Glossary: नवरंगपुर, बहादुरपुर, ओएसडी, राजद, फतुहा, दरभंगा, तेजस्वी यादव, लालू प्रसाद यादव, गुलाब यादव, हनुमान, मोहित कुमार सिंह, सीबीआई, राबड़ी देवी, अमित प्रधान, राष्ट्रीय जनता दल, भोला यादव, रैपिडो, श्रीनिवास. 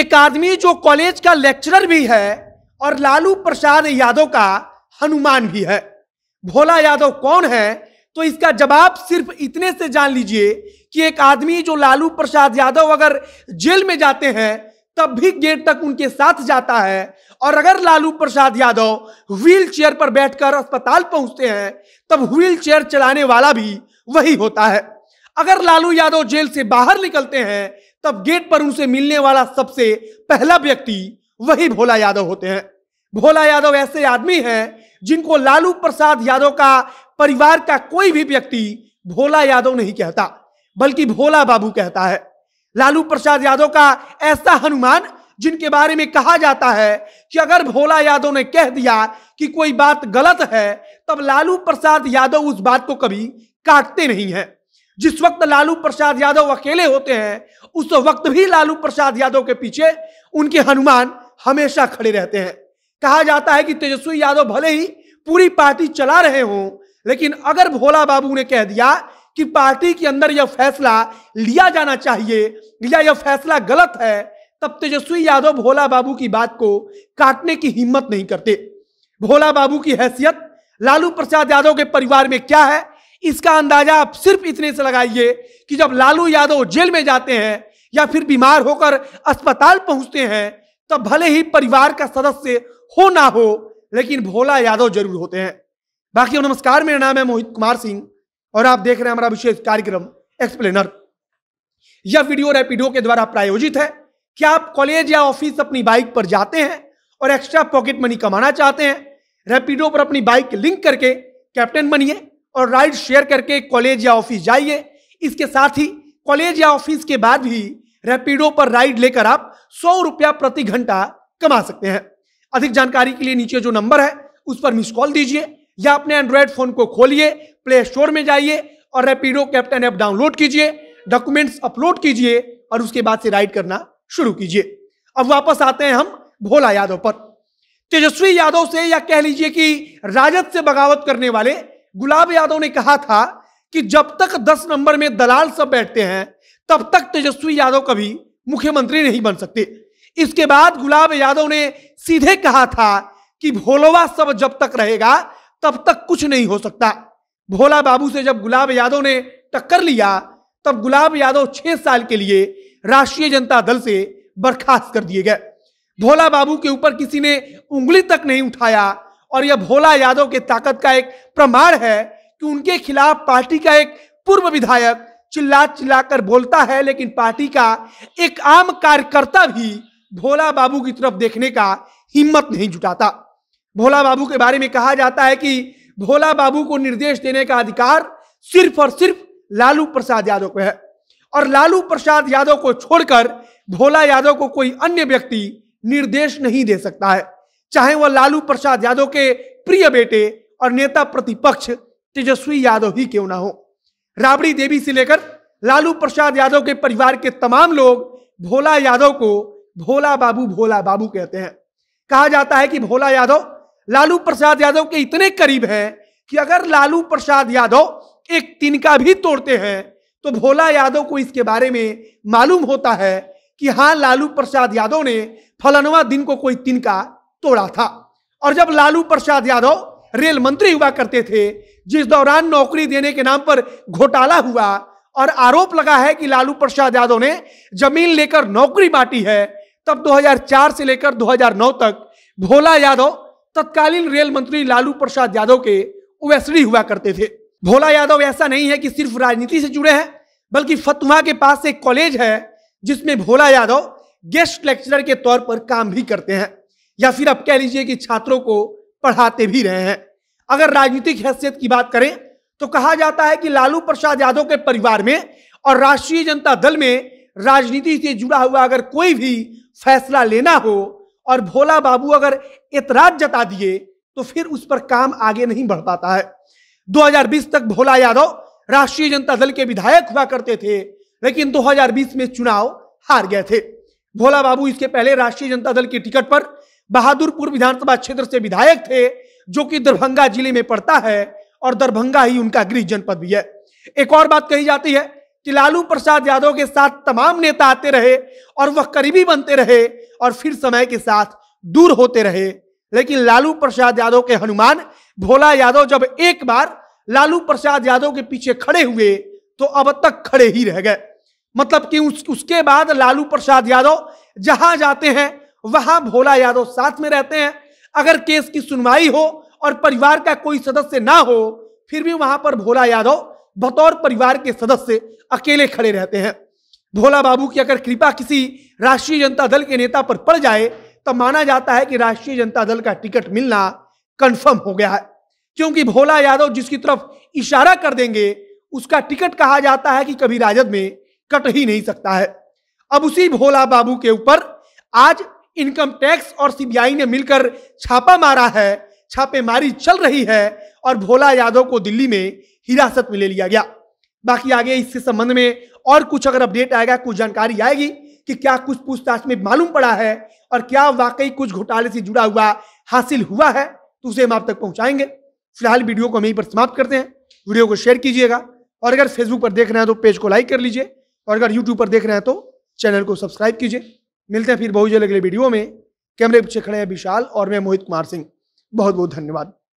एक आदमी जो कॉलेज का लेक्चरर भी है और लालू प्रसाद यादव का हनुमान भी है। भोला यादव कौन है, तो इसका जवाब सिर्फ इतने से जान लीजिए कि एक आदमी जो लालू प्रसाद यादव अगर जेल में जाते हैं तब भी गेट तक उनके साथ जाता है, और अगर लालू प्रसाद यादव व्हील चेयर पर बैठकर अस्पताल पहुंचते हैं तब व्हील चेयर चलाने वाला भी वही होता है। अगर लालू यादव जेल से बाहर निकलते हैं तब गेट पर उनसे मिलने वाला सबसे पहला व्यक्ति वही भोला यादव होते हैं। भोला यादव ऐसे आदमी हैं जिनको लालू प्रसाद यादव का परिवार का कोई भी व्यक्ति भोला यादव नहीं कहता, बल्कि भोला बाबू कहता है। लालू प्रसाद यादव का ऐसा हनुमान जिनके बारे में कहा जाता है कि अगर भोला यादव ने कह दिया कि कोई बात गलत है तब लालू प्रसाद यादव उस बात को कभी काटते नहीं हैं। जिस वक्त लालू प्रसाद यादव अकेले होते हैं उस वक्त भी लालू प्रसाद यादव के पीछे उनके हनुमान हमेशा खड़े रहते हैं। कहा जाता है कि तेजस्वी यादव भले ही पूरी पार्टी चला रहे हों, लेकिन अगर भोला बाबू ने कह दिया कि पार्टी के अंदर यह फैसला लिया जाना चाहिए या यह फैसला गलत है, तब तेजस्वी यादव भोला बाबू की बात को काटने की हिम्मत नहीं करते। भोला बाबू की हैसियत लालू प्रसाद यादव के परिवार में क्या है, इसका अंदाजा आप सिर्फ इतने से लगाइए कि जब लालू यादव जेल में जाते हैं या फिर बीमार होकर अस्पताल पहुंचते हैं तब भले ही परिवार का सदस्य हो ना हो, लेकिन भोला यादव जरूर होते हैं। बाकी नमस्कार, मेरा नाम है मोहित कुमार सिंह और आप देख रहे हैं हमारा विशेष कार्यक्रम एक्सप्लेनर। यह वीडियो रैपिडो के द्वारा प्रायोजित है। क्या आप कॉलेज या ऑफिस अपनी बाइक पर जाते हैं और एक्स्ट्रा पॉकेट मनी कमाना चाहते हैं? रैपिडो पर अपनी बाइक लिंक करके कैप्टन बनिए और राइड शेयर करके कॉलेज या ऑफिस जाइए। इसके साथ ही कॉलेज या ऑफिस के बाद भी रैपिडो पर राइड लेकर आप 100 रुपया प्रति घंटा कमा सकते हैं। अधिक जानकारी के लिए नीचे जो नंबर है उस पर मिस कॉल दीजिए या अपने एंड्रॉयड फोन को खोलिए, प्ले स्टोर में जाइए और रैपिडो कैप्टन ऐप डाउनलोड कीजिए, डॉक्यूमेंट्स अपलोड कीजिए और उसके बाद से राइड करना शुरू कीजिए। अब वापस आते हैं हम भोला यादव पर। तेजस्वी यादव से या कह लीजिए कि राजद से बगावत करने वाले गुलाब यादव ने कहा था कि जब तक 10 नंबर में दलाल सब बैठते हैं तब तक तेजस्वी यादव कभी मुख्यमंत्री नहीं बन सकते। इसके बाद गुलाब यादव ने सीधे कहा था कि भोलवा सब जब तक रहेगा तब तक कुछ नहीं हो सकता। भोला बाबू से जब गुलाब यादव ने टक्कर लिया तब गुलाब यादव 6 साल के लिए राष्ट्रीय जनता दल से बर्खास्त कर दिए गए। भोला बाबू के ऊपर किसी ने उंगली तक नहीं उठाया और यह भोला यादव के ताकत का एक प्रमाण है कि उनके खिलाफ पार्टी का एक पूर्व विधायक चिल्ला चिल्लाकर बोलता है, लेकिन पार्टी का एक आम कार्यकर्ता भी भोला बाबू की तरफ देखने का हिम्मत नहीं जुटाता। भोला बाबू के बारे में कहा जाता है कि भोला बाबू को निर्देश देने का अधिकार सिर्फ और सिर्फ लालू प्रसाद यादव को है और लालू प्रसाद यादव को छोड़कर भोला यादव को कोई अन्य व्यक्ति निर्देश नहीं दे सकता है, चाहे वह लालू प्रसाद यादव के प्रिय बेटे और नेता प्रतिपक्ष तेजस्वी यादव ही क्यों ना हो। राबड़ी देवी से लेकर लालू प्रसाद यादव के परिवार के तमाम लोग भोला यादव को भोला बाबू कहते हैं। कहा जाता है कि भोला यादव लालू प्रसाद यादव के इतने करीब हैं कि अगर लालू प्रसाद यादव एक तिनका भी तोड़ते हैं तो भोला यादव को इसके बारे में मालूम होता है कि हाँ, लालू प्रसाद यादव ने फलनवा दिन को कोई तिनका तोड़ा था। और जब लालू प्रसाद यादव रेल मंत्री हुआ करते थे, जिस दौरान नौकरी देने के नाम पर घोटाला हुआ और आरोप लगा है कि लालू प्रसाद यादव ने जमीन लेकर नौकरी बांटी है, तब 2004 से लेकर 2009 तक भोला यादव तत्कालीन रेल मंत्री लालू प्रसाद यादव के ओएसडी हुआ करते थे। भोला यादव ऐसा नहीं है कि सिर्फ राजनीति से जुड़े हैं, बल्कि फतुहा के पास एक कॉलेज है जिसमें भोला यादव गेस्ट लेक्चरर के तौर पर काम भी करते हैं या फिर आप कह लीजिए कि छात्रों को पढ़ाते भी रहे हैं। अगर राजनीतिक हैसियत की बात करें तो कहा जाता है कि लालू प्रसाद यादव के परिवार में और राष्ट्रीय जनता दल में राजनीति से जुड़ा हुआ अगर कोई भी फैसला लेना हो और भोला बाबू अगर एतराज जता दिए तो फिर उस पर काम आगे नहीं बढ़ पाता है। 2020 तक भोला यादव राष्ट्रीय जनता दल के विधायक हुआ करते थे, लेकिन 2020 में चुनाव हार गए थे। भोला बाबू इसके पहले राष्ट्रीय जनता दल की टिकट पर बहादुरपुर विधानसभा क्षेत्र से विधायक थे, जो कि दरभंगा जिले में पड़ता है और दरभंगा ही उनका गृह जनपद भी है। एक और बात कही जाती है कि लालू प्रसाद यादव के साथ तमाम नेता आते रहे और वह करीबी बनते रहे और फिर समय के साथ दूर होते रहे। लेकिन लालू प्रसाद यादव के हनुमान भोला यादव जब एक बार लालू प्रसाद यादव के पीछे खड़े हुए तो अब तक खड़े ही रह गए। मतलब कि उसके बाद लालू प्रसाद यादव जहां जाते हैं वहां भोला यादव साथ में रहते हैं। अगर केस की सुनवाई हो और परिवार का कोई सदस्य ना हो फिर भी वहां पर भोला यादव बतौर परिवार के सदस्य अकेले खड़े रहते हैं। भोला बाबू की अगर कृपा किसी राष्ट्रीय जनता दल के नेता पर पड़ जाए तो माना जाता है कि राष्ट्रीय जनता दल का टिकट मिलना कंफर्म हो गया है, क्योंकि भोला यादव जिसकी तरफ इशारा कर देंगे उसका टिकट कहा जाता है कि कभी राजद में कट ही नहीं सकता है। अब उसी भोला बाबू के ऊपर आज इनकम टैक्स और सीबीआई ने मिलकर छापा मारा है, छापेमारी चल रही है और भोला यादव को दिल्ली में हिरासत में ले लिया गया। बाकी आगे इसके संबंध में और कुछ अगर अपडेट आएगा, कुछ जानकारी आएगी कि क्या कुछ पूछताछ में मालूम पड़ा है और क्या वाकई कुछ घोटाले से जुड़ा हुआ हासिल हुआ है तो उसे हम आप तक पहुंचाएंगे। फिलहाल वीडियो को हम यहीं पर समाप्त करते हैं। वीडियो को शेयर कीजिएगा और अगर फेसबुक पर देख रहे हैं तो पेज को लाइक कर लीजिए और अगर यूट्यूब पर देख रहे हैं तो चैनल को सब्सक्राइब कीजिए। मिलते हैं फिर बहुत जल्द अगले वीडियो में। कैमरे पीछे खड़े हैं विशाल और मैं मोहित कुमार सिंह। बहुत बहुत धन्यवाद।